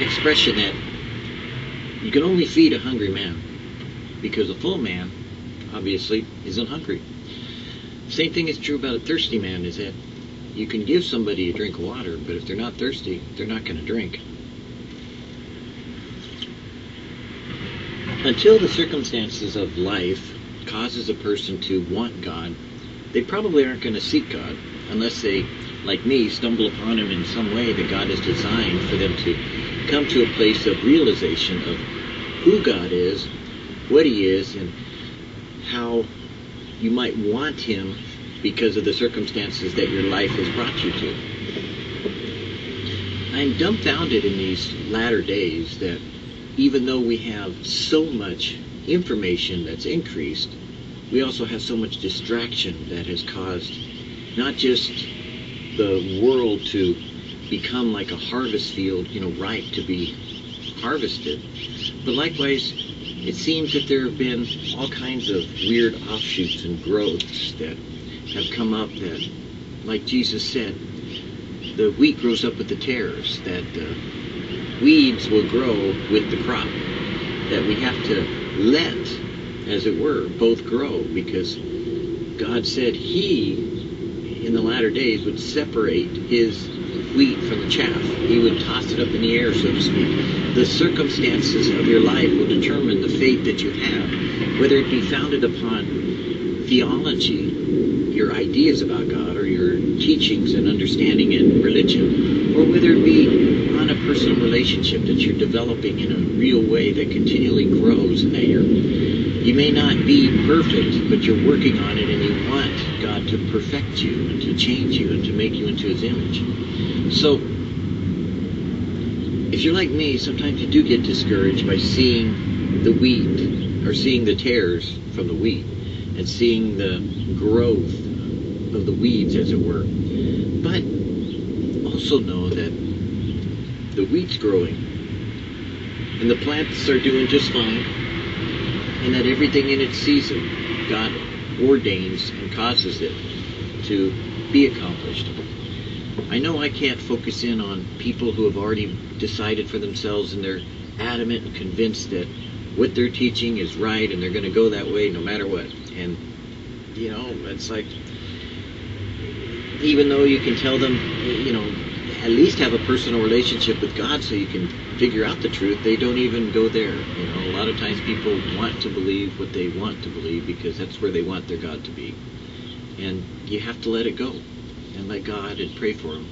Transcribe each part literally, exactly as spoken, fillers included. expression that you can only feed a hungry man, because a full man, obviously, isn't hungry. Same thing is true about a thirsty man, is that you can give somebody a drink of water, but if they're not thirsty, they're not going to drink. Until the circumstances of life causes a person to want God, they probably aren't going to seek God, unless they, like me, stumble upon Him in some way that God has designed for them to come to a place of realization of who God is, what He is, and how you might want Him because of the circumstances that your life has brought you to. I'm dumbfounded in these latter days that even though we have so much information that's increased, we also have so much distraction that has caused not just the world to become like a harvest field, you know, ripe to be harvested, but likewise, it seems that there have been all kinds of weird offshoots and growths that have come up that, like Jesus said, the wheat grows up with the tares, that uh, weeds will grow with the crop, that we have to let, as it were, both grow, because God said He in the latter days would separate His wheat from the chaff. He would toss it up in the air, so to speak. The circumstances of your life will determine the fate that you have, whether it be founded upon theology, your ideas about God, or your teachings and understanding in religion, or whether it be on a personal relationship that you're developing in a real way that continually grows, and that you're, you may not be perfect, but you're working on it, and you want God to perfect you and to change you and to make you into His image. So, if you're like me, sometimes you do get discouraged by seeing the wheat, or seeing the tares from the wheat, and seeing the growth of the weeds, as it were. But also know that the wheat's growing, and the plants are doing just fine, and that everything in its season, God ordains and causes it to be accomplished. I know I can't focus in on people who have already decided for themselves and they're adamant and convinced that what they're teaching is right and they're going to go that way no matter what. And, you know, it's like, even though you can tell them, you know, at least have a personal relationship with God so you can figure out the truth, they don't even go there. You know, a lot of times people want to believe what they want to believe because that's where they want their God to be. And you have to let it go and let God and pray for Him.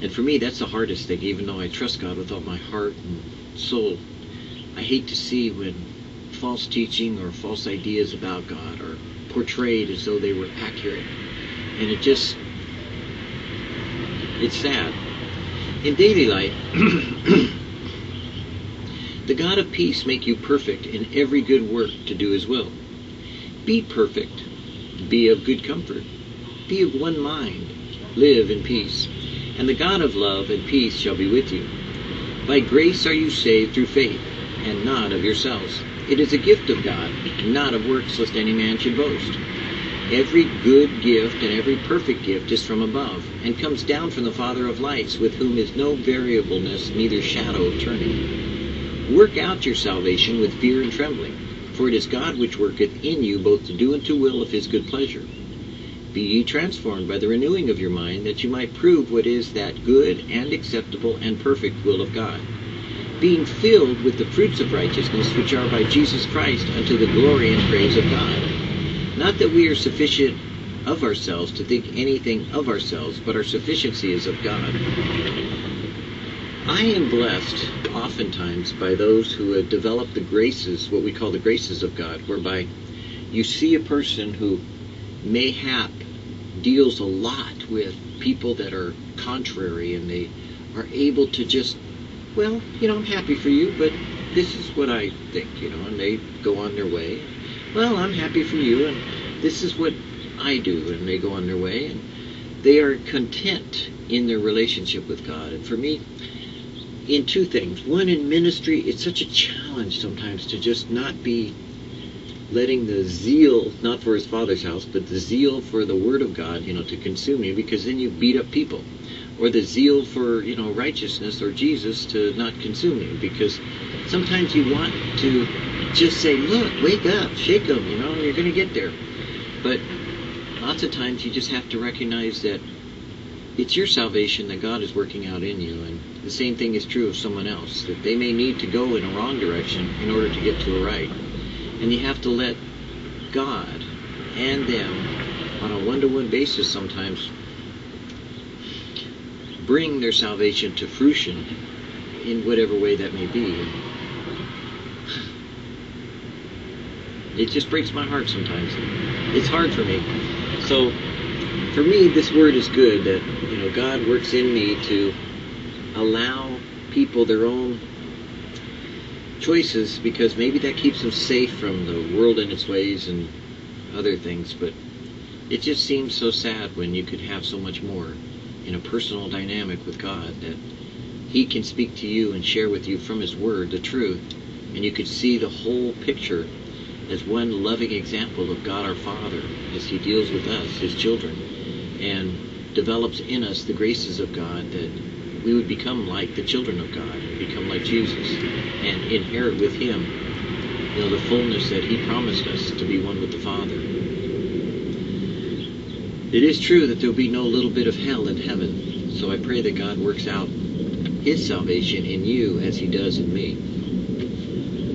And for me, that's the hardest thing, even though I trust God with all my heart and soul. I hate to see when false teaching or false ideas about God are portrayed as though they were accurate. And it just, it's sad. In Daily Light, the God of peace make you perfect in every good work to do His will. Be perfect, be of good comfort, be of one mind, live in peace, and the God of love and peace shall be with you. By grace are you saved through faith, and not of yourselves. It is a gift of God, not of works, lest any man should boast. Every good gift and every perfect gift is from above, and comes down from the Father of lights, with whom is no variableness, neither shadow of turning. Work out your salvation with fear and trembling, for it is God which worketh in you both to do and to will of His good pleasure. Be ye transformed by the renewing of your mind, that you might prove what is that good and acceptable and perfect will of God, being filled with the fruits of righteousness which are by Jesus Christ unto the glory and praise of God. Not that we are sufficient of ourselves to think anything of ourselves, but our sufficiency is of God. I am blessed oftentimes by those who have developed the graces, what we call the graces of God, whereby you see a person who mayhap deals a lot with people that are contrary, and they are able to just, well, you know, I'm happy for you, but this is what I think, you know, and they go on their way. Well, I'm happy for you, and this is what I do, and they go on their way, and they are content in their relationship with God. And for me, in two things. One, in ministry, it's such a challenge sometimes to just not be letting the zeal, not for his Father's house, but the zeal for the Word of God, you know, to consume you, because then you beat up people. or the zeal for, you know, righteousness or Jesus to not consume you. Because sometimes you want to just say, look, wake up, shake them, you know, you're going to get there. But lots of times you just have to recognize that it's your salvation that God is working out in you. And the same thing is true of someone else, that they may need to go in a wrong direction in order to get to a right. And you have to let God and them, on a one-to-one basis sometimes, bring their salvation to fruition in whatever way that may be. It just breaks my heart sometimes. It's hard for me. So, for me, this word is good, that, you know, God works in me to allow people their own choices, because maybe that keeps them safe from the world and its ways and other things. But it just seems so sad when you could have so much more in a personal dynamic with God, that He can speak to you and share with you from His Word the truth, and you could see the whole picture as one loving example of God our Father as He deals with us, His children, and develops in us the graces of God, that we would become like the children of God, and become like Jesus, and inherit with Him, you know, the fullness that He promised us, to be one with the Father. It is true that there will be no little bit of hell in heaven, so I pray that God works out His salvation in you as He does in me.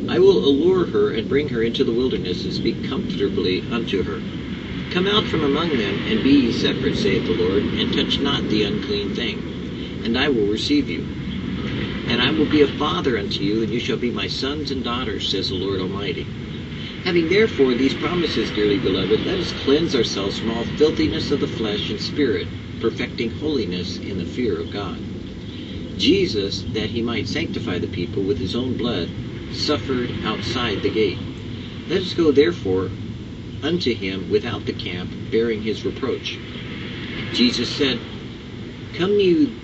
I will allure her and bring her into the wilderness, and speak comfortably unto her. Come out from among them, and be ye separate, saith the Lord, and touch not the unclean thing, and I will receive you. And I will be a father unto you, and you shall be my sons and daughters, says the Lord Almighty. Having therefore these promises, dearly beloved, let us cleanse ourselves from all filthiness of the flesh and spirit, perfecting holiness in the fear of God. Jesus, that He might sanctify the people with His own blood, suffered outside the gate. Let us go therefore unto Him without the camp, bearing His reproach. Jesus said, Come you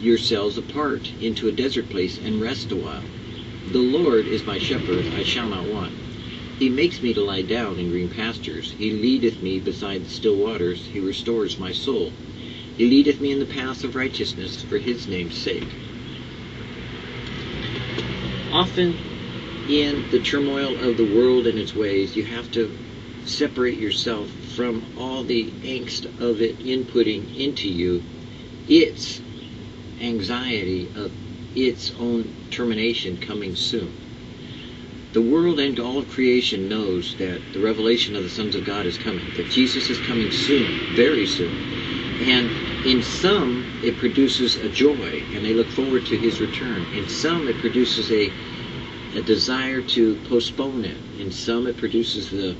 yourselves apart into a desert place, and rest a while. The Lord is my shepherd, I shall not want. He makes me to lie down in green pastures. He leadeth me beside the still waters. He restores my soul. He leadeth me in the paths of righteousness for His name's sake. Often, in the turmoil of the world and its ways, you have to separate yourself from all the angst of it inputting into you its anxiety of its own termination coming soon. The world and all of creation knows that the revelation of the sons of God is coming, that Jesus is coming soon, very soon. And in some, it produces a joy, and they look forward to His return. In some, it produces a A desire to postpone it. In some, it produces the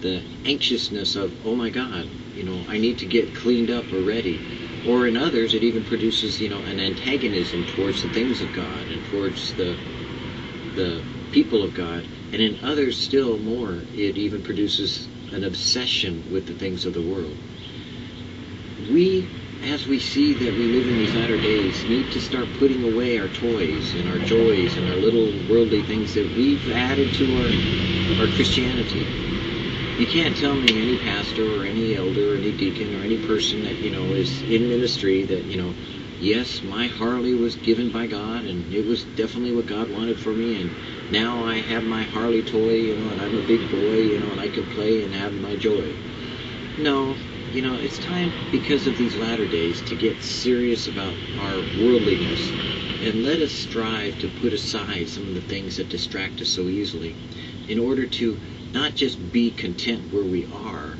the anxiousness of, oh my God, you know, I need to get cleaned up or ready. Or in others, it even produces, you know, an antagonism towards the things of God and towards the the people of God. And in others, still more, it even produces an obsession with the things of the world. We, as we see that we live in these latter days, need to start putting away our toys and our joys and our little worldly things that we've added to our, our Christianity. You can't tell me any pastor or any elder or any deacon or any person that, you know, is in ministry that, you know, yes, my Harley was given by God, and it was definitely what God wanted for me, and now I have my Harley toy, you know, and I'm a big boy, you know, and I can play and have my joy. No. You know, it's time, because of these latter days, to get serious about our worldliness, and let us strive to put aside some of the things that distract us so easily, in order to not just be content where we are,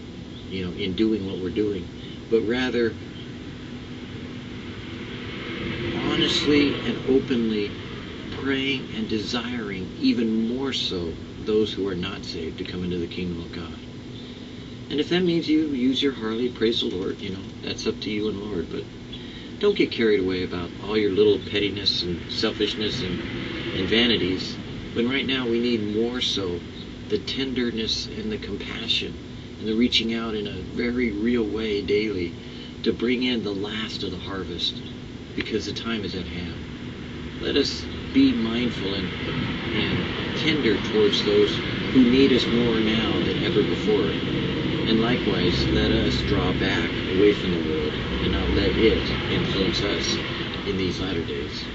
you know, in doing what we're doing, but rather honestly and openly praying and desiring even more so those who are not saved to come into the kingdom of God. And if that means you use your Harley, praise the Lord, you know, that's up to you and Lord. But don't get carried away about all your little pettiness and selfishness and, and vanities, when right now we need more so the tenderness and the compassion and the reaching out in a very real way daily to bring in the last of the harvest, because the time is at hand. Let us be mindful and, and tender towards those who need us more now than ever before, and likewise let us draw back away from the world and not let it influence us in these latter days.